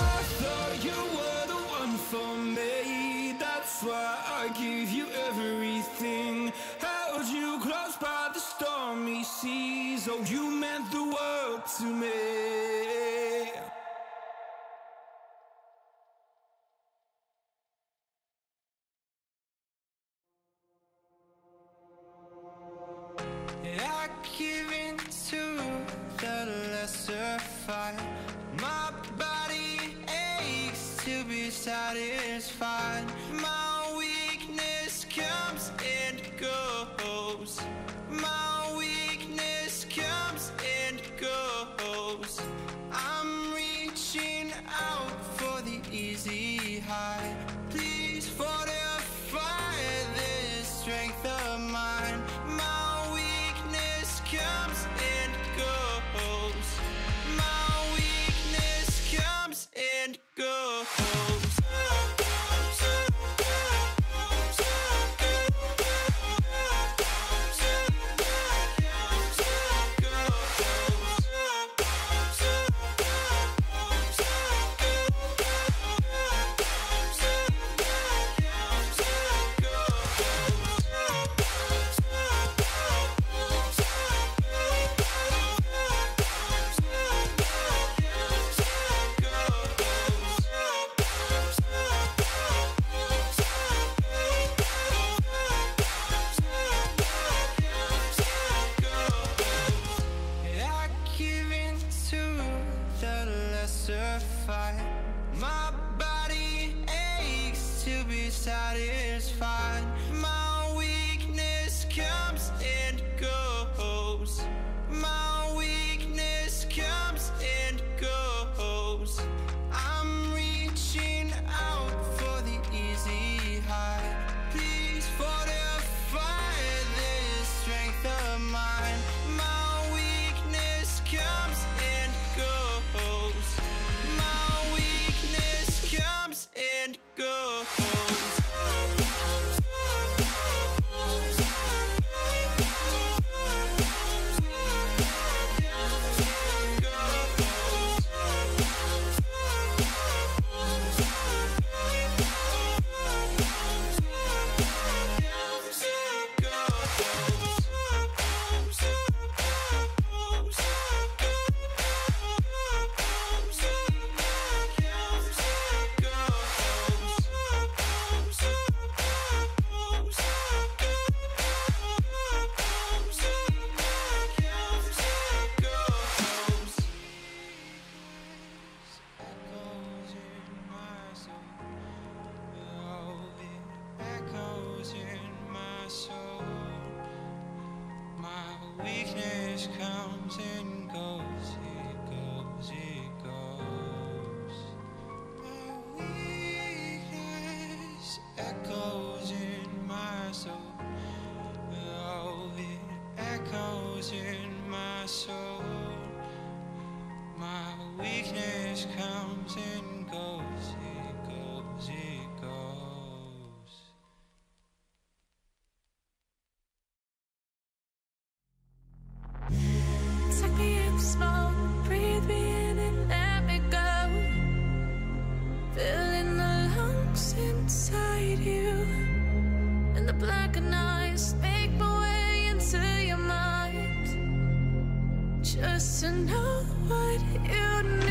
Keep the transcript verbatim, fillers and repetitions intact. I thought you were the one for me, that's why I gave you everything. Held you close by the stormy seas, oh, you meant the world to me. Oh, you meant the world to me. I give in to the lesser fight. days comes and goes, it goes, it goes. My weakness echoes in my soul. Oh, it echoes in my soul. My weakness comes and goes, it goes, it goes. Just to know what you need.